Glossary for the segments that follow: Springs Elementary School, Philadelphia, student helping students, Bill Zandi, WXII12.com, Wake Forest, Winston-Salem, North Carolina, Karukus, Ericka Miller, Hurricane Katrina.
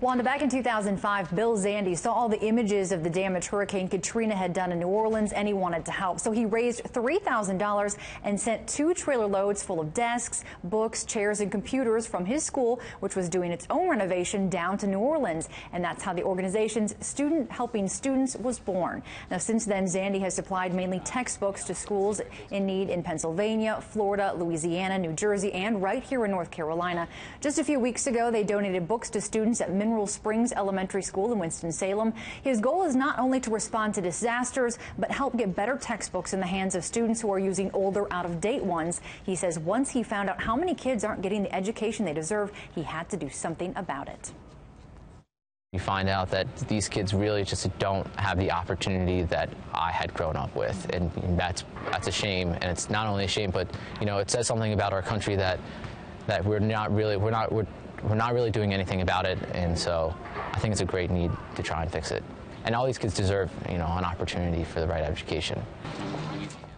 Wanda, back in 2005, Bill Zandi saw all the images of the damage Hurricane Katrina had done in New Orleans, and he wanted to help. So he raised $3,000 and sent 2 trailer loads full of desks, books, chairs, and computers from his school, which was doing its own renovation, down to New Orleans. And that's how the organization's Student Helping Students was born. Now, since then, Zandi has supplied mainly textbooks to schools in need in Pennsylvania, Florida, Louisiana, New Jersey, and right here in North Carolina. Just a few weeks ago, they donated books to students at Springs Elementary School in Winston-Salem. His goal is not only to respond to disasters, but help get better textbooks in the hands of students who are using older, out-of-date ones. He says once he found out how many kids aren't getting the education they deserve, he had to do something about it. You find out that these kids really just don't have the opportunity that I had grown up with, and that's a shame. And it's not only a shame, but you know, it says something about our country that we're not really doing anything about it, and so I think it's a great need to try and fix it. And all these kids deserve, you know, an opportunity for the right education.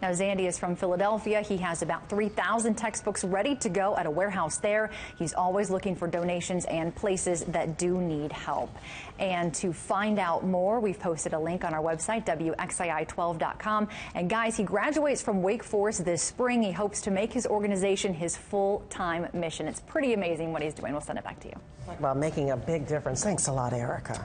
Now, Zandi is from Philadelphia. He has about 3,000 textbooks ready to go at a warehouse there. He's always looking for donations and places that do need help. And to find out more, we've posted a link on our website, WXII12.com. And guys, he graduates from Wake Forest this spring. He hopes to make his organization his full-time mission. It's pretty amazing what he's doing. We'll send it back to you. About making a big difference. Thanks a lot, Erica.